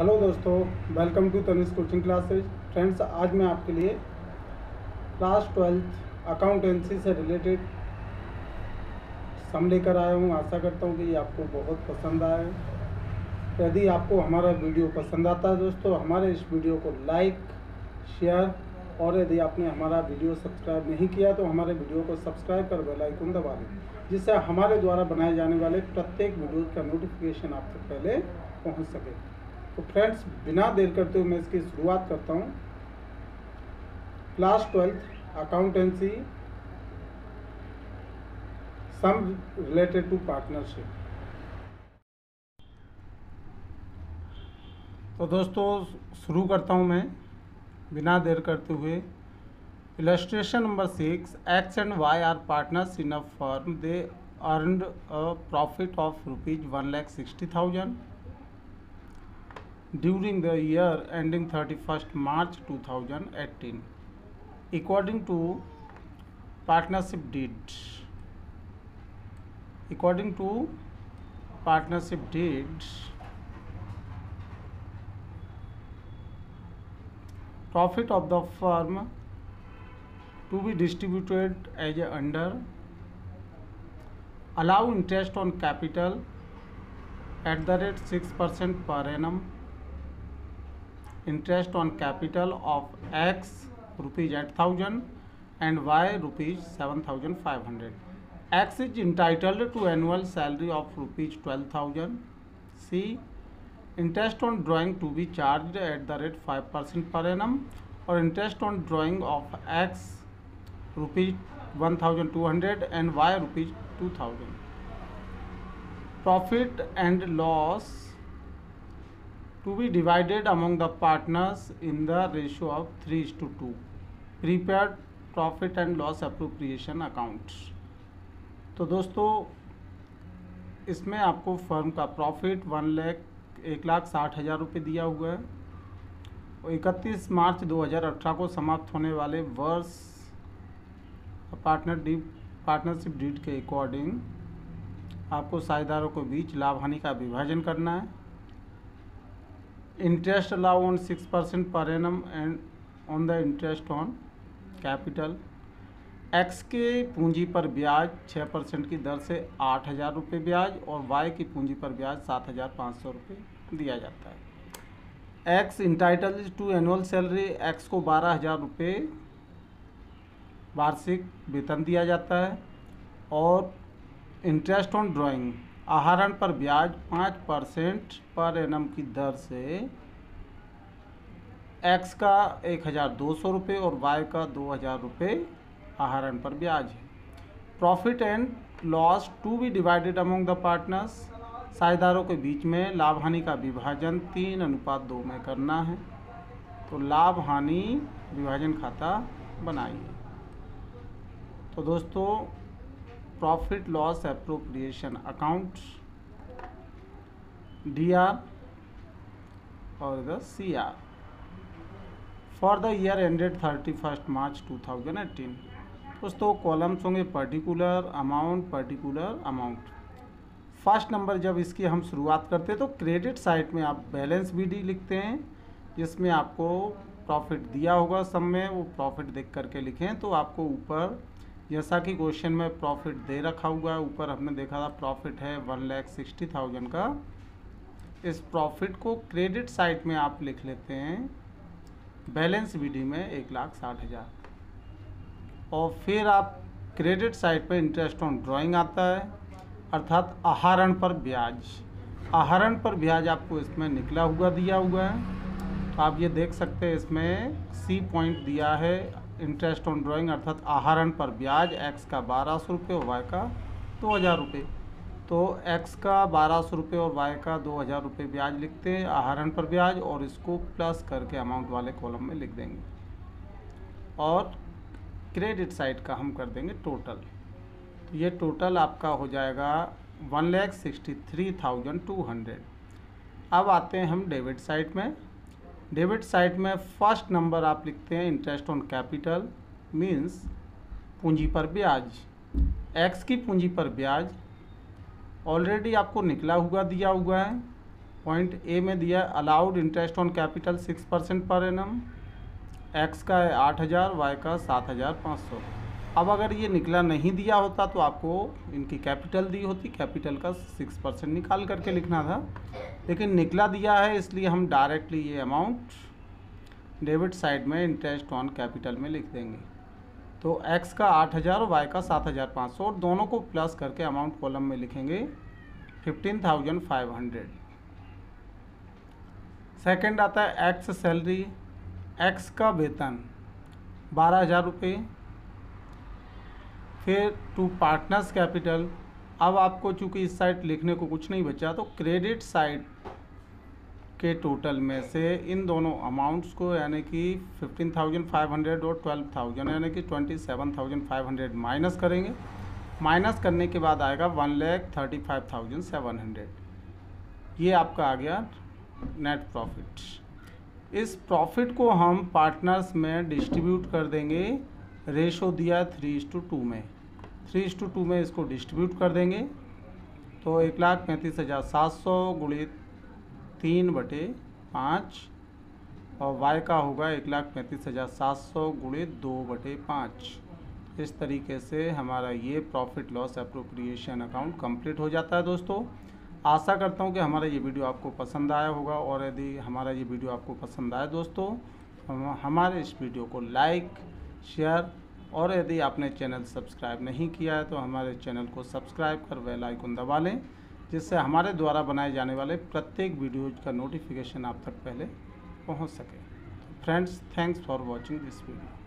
Hello दोस्तों, welcome to Tanishq coaching classes. Friends, आज मैं आपके लिए क्लास 12th अकाउंटेंसी से रिलेटेड सम लेकर आया हूँ। आशा करता हूँ कि ये आपको बहुत पसंद आए। यदि आपको हमारा वीडियो पसंद आता है दोस्तों, हमारे इस वीडियो को लाइक, शेयर और यदि आपने हमारा वीडियो सब्सक्राइब नहीं किया तो हमारे वीडियो को सब्सक्राइब कर बेल आइकन दबा दें, जिससे हमारे द्वारा बनाए जाने वाले प्रत्येक वीडियो का नोटिफिकेशन आप तक पहले पहुँच सके। तो फ्रेंड्स, बिना देर करते हुए मैं इसकी शुरुआत करता हूँ। Class 12th accountancy sum related to partnership. तो दोस्तों शुरू करता हूँ मैं बिना देर करते हुए। Illustration number 6, X and Y are partners in a firm, they earned a profit of rupees 1,60,000 during the year ending 31st March 2018 according to partnership deed profit of the firm to be distributed as under allow interest on capital at the rate 6% per annum, interest on capital of X rupees 8,000 and Y rupees 7,500. X is entitled to annual salary of rupees 12,000. C, interest on drawing to be charged at the rate 5% per annum, or interest on drawing of X rupees 1,200 and Y rupees 2,000. Profit and loss to be divided among the partners in the ratio of 3:2. Prepared profit and loss appropriation account. तो दोस्तों इसमें आपको firm का profit 1,60,000 रुपये दिया हुआ है और 31 मार्च 2018 को समाप्त होने वाले वर्ष पार्टनरशिप डीड के अकॉर्डिंग आपको साझेदारों के बीच लाभ हानि का विभाजन करना है। Interest allow on 6% per annum and on the interest on capital. X के पूंजी पर ब्याज 6% की दर से 8,000 रुपये ब्याज और वाई की पूंजी पर ब्याज 7,500 रुपये दिया जाता है। X entitled to annual salary, X को 12,000 रुपये वार्षिक वेतन दिया जाता है और इंटरेस्ट ऑन ड्राइंग, आहरण पर ब्याज 5% पर एनम की दर से एक्स का 1,200 रुपये और वाई का 2,000 रुपये आहरण पर ब्याज है। Profit and loss to be divided among the partners, साझेदारों के बीच में लाभ हानि का विभाजन 3:2 में करना है। तो लाभ हानि विभाजन खाता बनाइए। तो दोस्तों profit loss appropriation account DR और the CR for the year ended 31st March 2018। दोस्तों कॉलम्स होंगे particular amount, particular amount. First number जब इसकी हम शुरुआत करते हैं तो क्रेडिट साइड में आप बैलेंस BD लिखते हैं, जिसमें आपको प्रॉफिट दिया होगा सब में, वो प्रॉफिट देख करके लिखें। तो आपको ऊपर जैसा कि क्वेश्चन में प्रॉफिट दे रखा हुआ है, ऊपर हमने देखा था प्रॉफिट है 1,60,000 का। इस प्रॉफिट को क्रेडिट साइड में आप लिख लेते हैं बैलेंस BD में 1,60,000 और फिर आप क्रेडिट साइड पर इंटरेस्ट ऑन ड्राइंग आता है अर्थात आहरण पर ब्याज। आहरण पर ब्याज आपको इसमें निकला हुआ दिया हुआ है, तो आप ये देख सकते हैं इसमें C पॉइंट दिया है। इंटरेस्ट ऑन ड्राइंग अर्थात आहरण पर ब्याज, एक्स का 1,200 रुपये और वाई का 2,000 रुपये। तो एक्स का 1,200 रुपये और वाई का 2,000 रुपये ब्याज लिखते हैं आहरण पर ब्याज, और इसको प्लस करके अमाउंट वाले कॉलम में लिख देंगे और क्रेडिट साइड का हम कर देंगे टोटल। तो ये टोटल आपका हो जाएगा 1,63,200। अब आते हैं हम डेबिट साइड में। डेबिट साइड में फर्स्ट नंबर आप लिखते हैं इंटरेस्ट ऑन कैपिटल मींस पूंजी पर ब्याज। एक्स की पूंजी पर ब्याज ऑलरेडी आपको निकला हुआ दिया हुआ है, पॉइंट ए में दिया allowed interest on capital 6% per annum, X का है 8,000, वाई का 7,500। अब अगर ये निकला नहीं दिया होता तो आपको इनकी कैपिटल दी होती, कैपिटल का 6% निकाल करके लिखना था, लेकिन निकला दिया है इसलिए हम डायरेक्टली ये अमाउंट डेबिट साइड में इंटरेस्ट ऑन कैपिटल में लिख देंगे। तो एक्स का 8,000, वाई का 7,500 और दोनों को प्लस करके अमाउंट कॉलम में लिखेंगे 15,500। सेकेंड आता है एक्स सैलरी, एक्स का वेतन 12,000 रुपये, फिर टू पार्टनर्स कैपिटल। अब आपको चूँकि इस साइड लिखने को कुछ नहीं बचा तो क्रेडिट साइड के टोटल में से इन दोनों अमाउंट्स को यानी कि 15,500 और 12,000 यानी कि 27,500 माइनस करेंगे। माइनस करने के बाद आएगा 1,35,700। ये आपका आ गया नेट प्रॉफिट। इस प्रॉफिट को हम पार्टनर्स में डिस्ट्रीब्यूट कर देंगे, रेशो दिया 3:2 में, 3:2 में इसको डिस्ट्रीब्यूट कर देंगे। तो 1,35,700 गुणित 3/5 और वाई का होगा 1,35,700 गुणित 2/5। इस तरीके से हमारा ये profit loss appropriation account complete हो जाता है। दोस्तों आशा करता हूँ कि हमारा ये वीडियो आपको पसंद आया होगा, और यदि हमारा ये वीडियो आपको पसंद आया दोस्तों हमारे इस वीडियो को लाइक, शेयर, और यदि आपने चैनल सब्सक्राइब नहीं किया है तो हमारे चैनल को सब्सक्राइब कर बेल आइकन दबा लें, जिससे हमारे द्वारा बनाए जाने वाले प्रत्येक वीडियो का नोटिफिकेशन आप तक पहले पहुँच सके। Friends, thanks for watching this video.